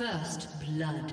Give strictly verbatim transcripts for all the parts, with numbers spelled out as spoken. First blood.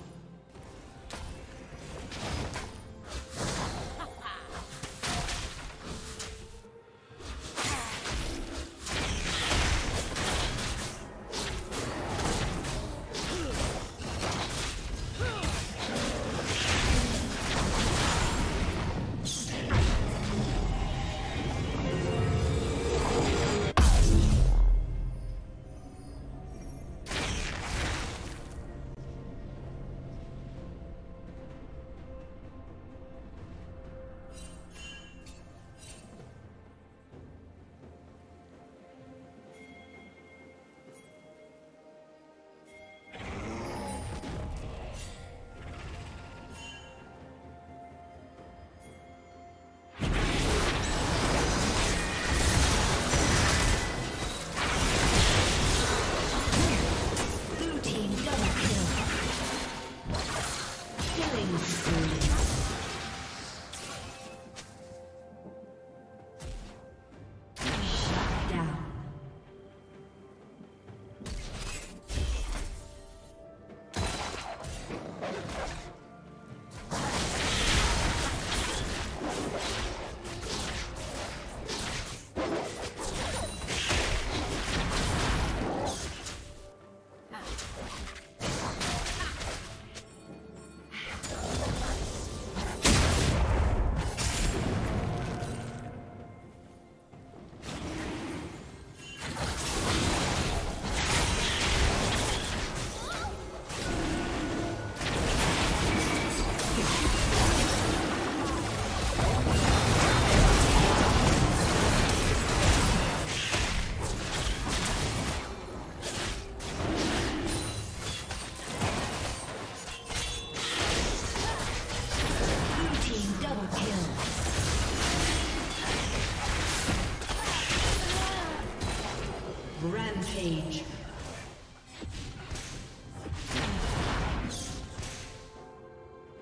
Rampage.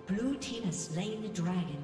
Blue team has slain the dragon.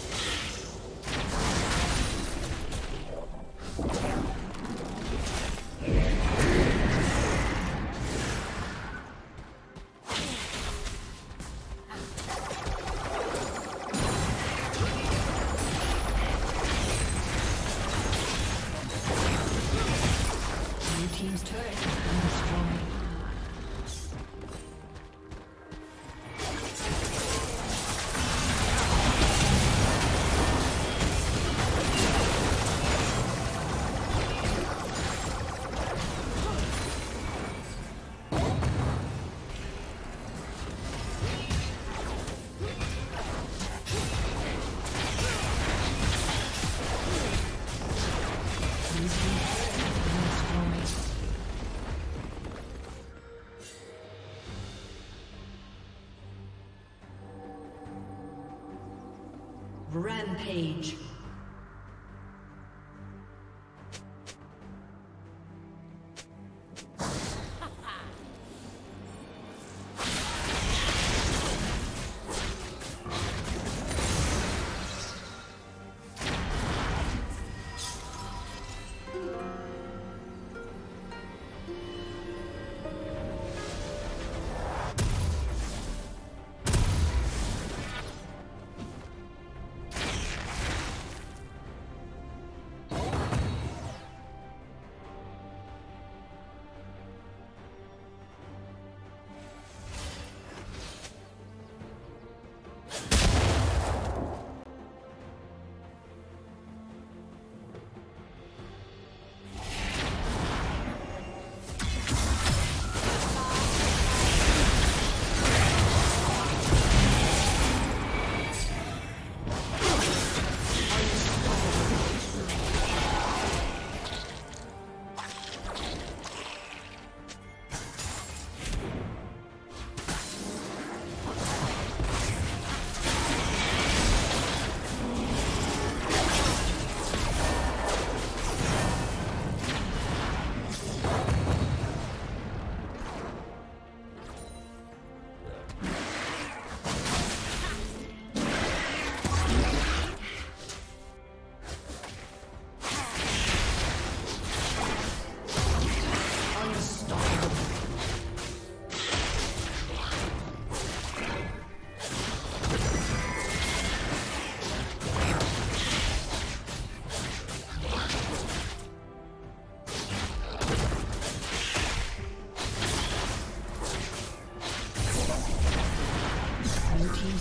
Rampage.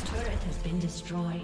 Team's turret has been destroyed.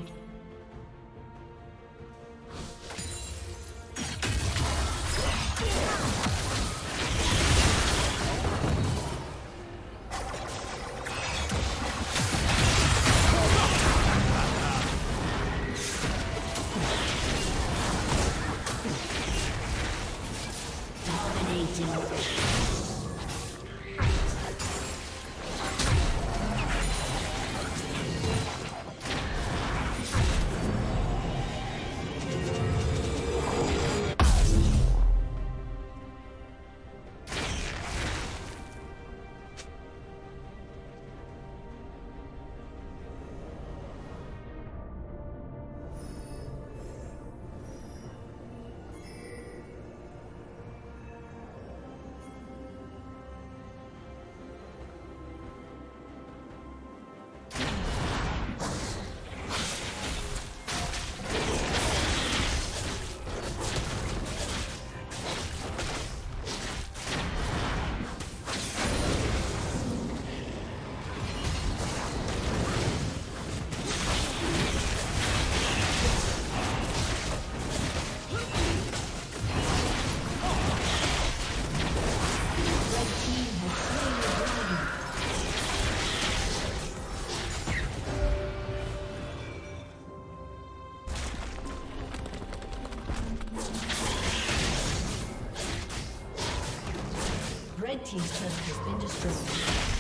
Team's turret has been destroyed.